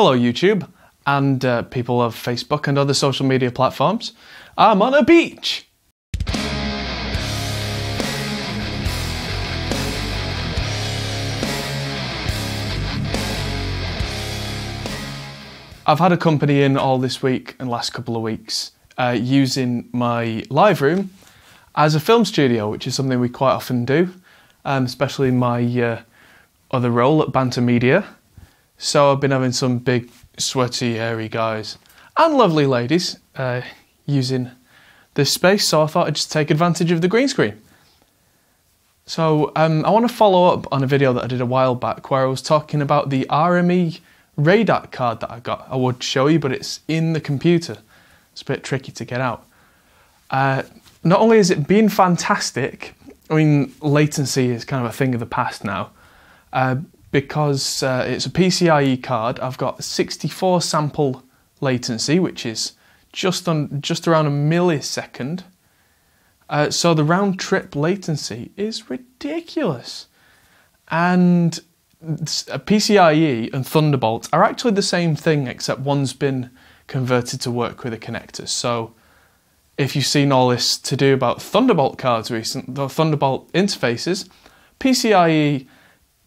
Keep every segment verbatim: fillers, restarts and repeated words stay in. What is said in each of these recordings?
Hello YouTube and uh, people of Facebook and other social media platforms. I'm on a beach! I've had a company in all this week and last couple of weeks uh, using my live room as a film studio, which is something we quite often do, um, especially in my uh, other role at Banter Media. So I've been having some big, sweaty, hairy guys and lovely ladies uh, using this space, so I thought I'd just take advantage of the green screen. So um, I want to follow up on a video that I did a while back where I was talking about the R M E Raydat card that I got. I would show you, but it's in the computer. It's a bit tricky to get out. Uh, not only is it been fantastic, I mean, latency is kind of a thing of the past now, uh, because uh, it's a P C I E card. I've got sixty-four sample latency, which is just on just around a millisecond. Uh, so the round trip latency is ridiculous. And P C I E and Thunderbolt are actually the same thing, except one's been converted to work with a connector. So if you've seen all this to do about Thunderbolt cards recently, the Thunderbolt interfaces, P C I E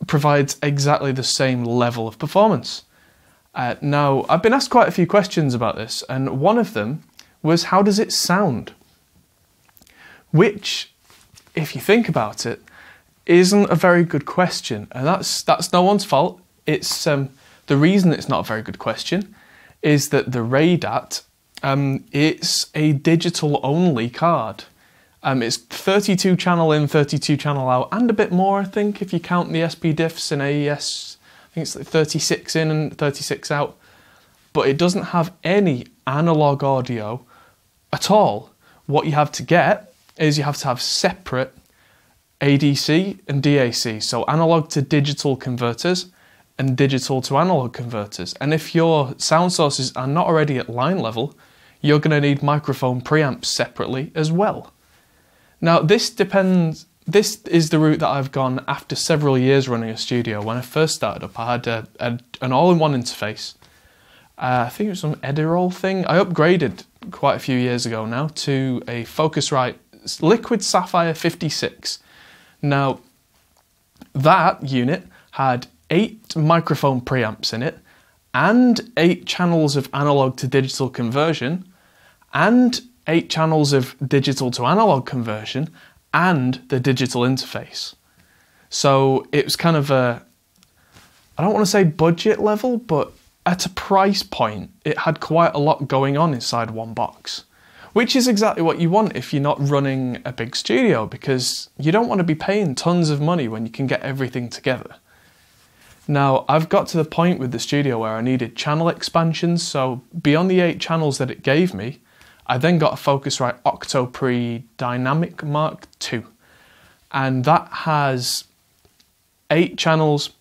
provides exactly the same level of performance. Uh, now, I've been asked quite a few questions about this, and one of them was, how does it sound? Which, if you think about it, isn't a very good question, and that's that's no one's fault. It's um, the reason it's not a very good question is that the Raydat, um, it's a digital-only card. Um, it's thirty-two channel in, thirty-two channel out, and a bit more, I think, if you count the S P diffs and A E S. I think it's like thirty-six in and thirty-six out, but it doesn't have any analog audio at all. What you have to get is you have to have separate A D C and D A C, so analog to digital converters and digital to analog converters. And if your sound sources are not already at line level, you're going to need microphone preamps separately as well. Now this depends, this is the route that I've gone after several years running a studio. When I first started up, I had a, a, an all-in-one interface. Uh, I think it was some Edirol thing. I upgraded quite a few years ago now to a Focusrite Liquid Sapphire fifty-six. Now, that unit had eight microphone preamps in it, and eight channels of analog to digital conversion, and eight channels of digital to analog conversion, and the digital interface. So it was kind of a, I don't want to say budget level, but at a price point, it had quite a lot going on inside one box. Which is exactly what you want if you're not running a big studio, because you don't want to be paying tons of money when you can get everything together. Now, I've got to the point with the studio where I needed channel expansions, so beyond the eight channels that it gave me, I then got a Focusrite Octopre Dynamic Mark two, and that has eight channels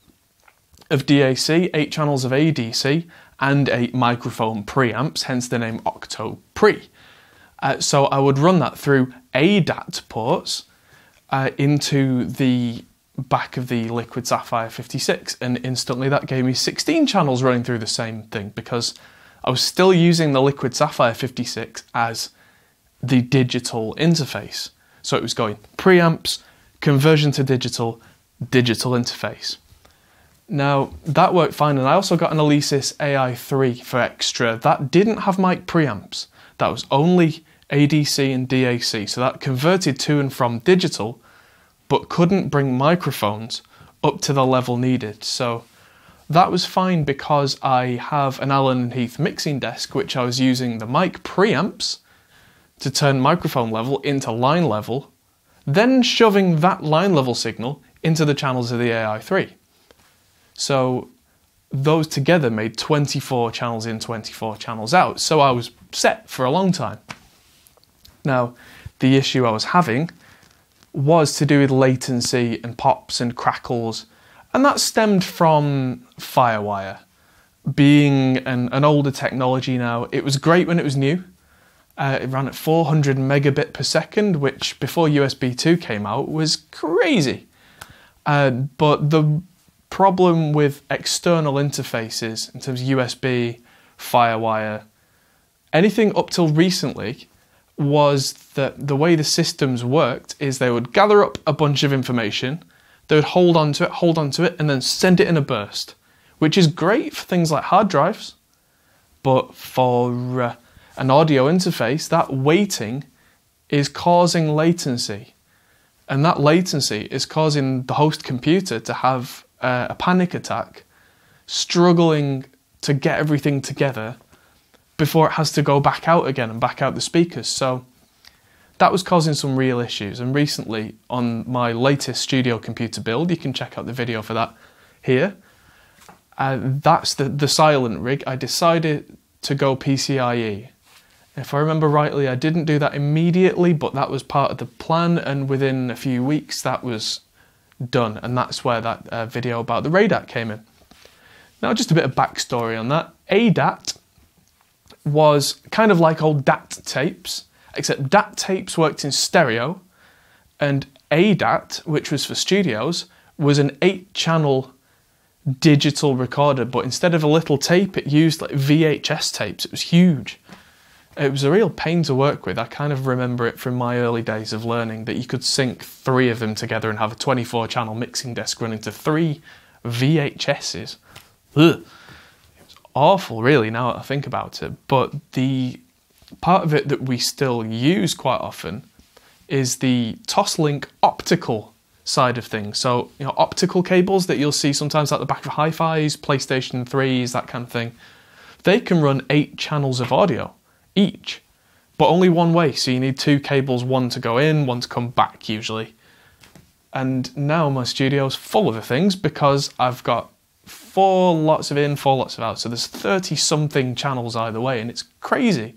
of D A C, eight channels of A D C, and eight microphone preamps, hence the name Octopre. Uh, so I would run that through A D A T ports uh, into the back of the Liquid Sapphire fifty-six, and instantly that gave me sixteen channels running through the same thing, because I was still using the Liquid Sapphire fifty-six as the digital interface. So it was going preamps, conversion to digital, digital interface. Now that worked fine, and I also got an Alesis A I three for extra. That didn't have mic preamps. That was only A D C and D A C, so that converted to and from digital, but couldn't bring microphones up to the level needed. So that was fine, because I have an Allen and Heath mixing desk, which I was using the mic preamps to turn microphone level into line level, then shoving that line level signal into the channels of the A I three. So those together made twenty-four channels in, twenty-four channels out, so I was set for a long time. Now, the issue I was having was to do with latency and pops and crackles, and that stemmed from Firewire. Being an, an older technology now, it was great when it was new. Uh, it ran at four hundred megabit per second, which before U S B two came out was crazy. Uh, but the problem with external interfaces in terms of U S B, Firewire, anything up till recently was that the way the systems worked is they would gather up a bunch of information, they would hold on to it, hold on to it, and then send it in a burst, which is great for things like hard drives, but for uh, an audio interface, that waiting is causing latency. And that latency is causing the host computer to have uh, a panic attack, struggling to get everything together before it has to go back out again and back out the speakers. So that was causing some real issues. And recently on my latest studio computer build, you can check out the video for that here. Uh, that's the, the silent rig. I decided to go P C I E. If I remember rightly, I didn't do that immediately, but that was part of the plan, and within a few weeks that was done, and that's where that uh, video about the Raydat came in. Now, just a bit of backstory on that. A D A T was kind of like old D A T tapes, except D A T tapes worked in stereo, and A D A T, which was for studios, was an eight channel digital recorder, but instead of a little tape, it used like V H S tapes. It was huge. It was a real pain to work with. I kind of remember it from my early days of learning that you could sync three of them together and have a twenty-four channel mixing desk running to three V H Ses. Ugh. It was awful, really, now that I think about it. But the part of it that we still use quite often is the Toslink optical side of things. So, you know, optical cables that you'll see sometimes at the back of hi-fis, PlayStation threes, that kind of thing. They can run eight channels of audio each, but only one way, so you need two cables, one to go in, one to come back usually. And now my studio's full of the things because I've got four lots of in, four lots of out, so there's thirty something channels either way, and it's crazy.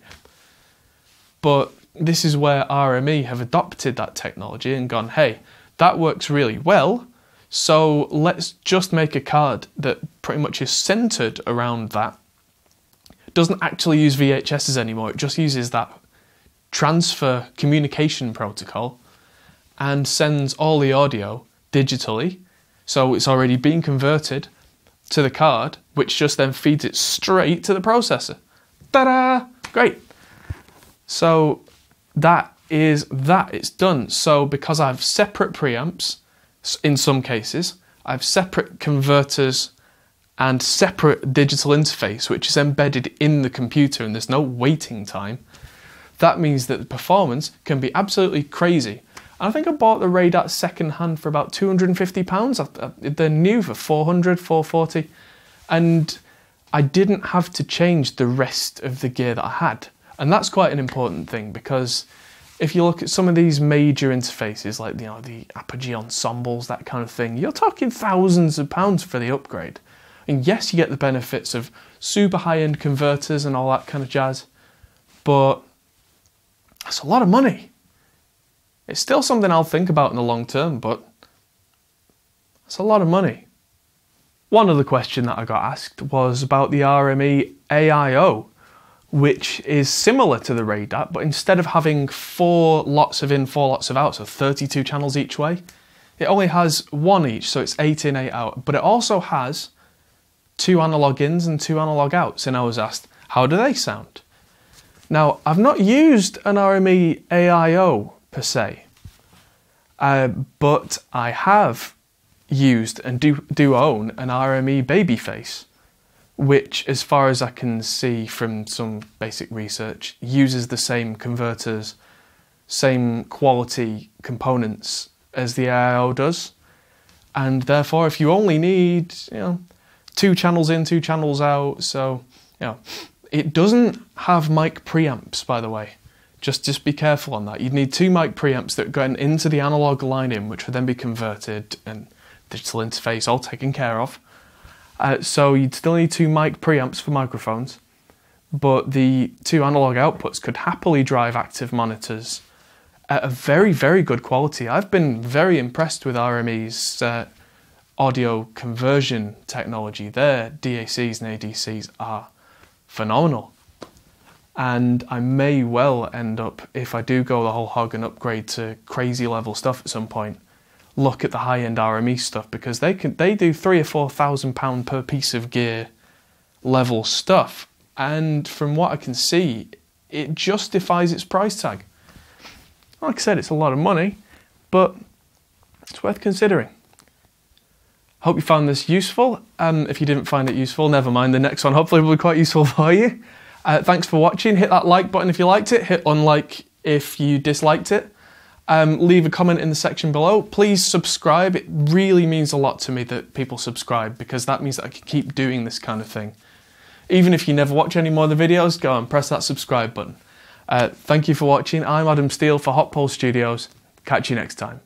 But this is where R M E have adopted that technology and gone, hey, that works really well, so let's just make a card that pretty much is centered around that. Doesn't actually use V H Ses anymore, it just uses that transfer communication protocol and sends all the audio digitally, so it's already been converted to the card, which just then feeds it straight to the processor. Ta-da! Great! So that is that, it's done. So because I have separate preamps, in some cases, I have separate converters and separate digital interface, which is embedded in the computer and there's no waiting time, that means that the performance can be absolutely crazy. And I think I bought the Raydat second hand for about two hundred and fifty pounds. They're new for four hundred, four forty. And I didn't have to change the rest of the gear that I had. And that's quite an important thing, because if you look at some of these major interfaces, like, you know, the Apogee ensembles, that kind of thing, you're talking thousands of pounds for the upgrade. And yes, you get the benefits of super high-end converters and all that kind of jazz, but that's a lot of money. It's still something I'll think about in the long term, but that's a lot of money. One other question that I got asked was about the R M E A I O, which is similar to the Raydat, but instead of having four lots of in, four lots of out, so thirty-two channels each way, it only has one each, so it's eight in, eight out, but it also has two analog ins and two analog outs, and I was asked, how do they sound? Now, I've not used an R M E A I O per se, uh, but I have used and do, do own an R M E Babyface, which, as far as I can see from some basic research, uses the same converters, same quality components as the A I O does, and therefore if you only need, you know, two channels in, two channels out, so, you know. It doesn't have mic preamps, by the way. Just, just be careful on that. You'd need two mic preamps that go into the analog line in, which would then be converted and digital interface all taken care of. Uh, so you'd still need two mic preamps for microphones, but the two analog outputs could happily drive active monitors at a very, very good quality. I've been very impressed with R M E's uh, audio conversion technology. Their D A Cs and A D Cs are phenomenal. And I may well end up, if I do go the whole hog and upgrade to crazy level stuff at some point, look at the high-end R M E stuff, because they can they do three or four thousand pound per piece of gear level stuff, and from what I can see, it justifies its price tag. Like I said, it's a lot of money, but it's worth considering. Hope you found this useful. Um, if you didn't find it useful, never mind. The next one hopefully will be quite useful for you. Uh, thanks for watching. Hit that like button if you liked it. Hit unlike if you disliked it. Um, leave a comment in the section below. Please subscribe. It really means a lot to me that people subscribe, because that means that I can keep doing this kind of thing. Even if you never watch any more of the videos, go and press that subscribe button. Uh, thank you for watching. I'm Adam Steele for Hot Pole Studios. Catch you next time.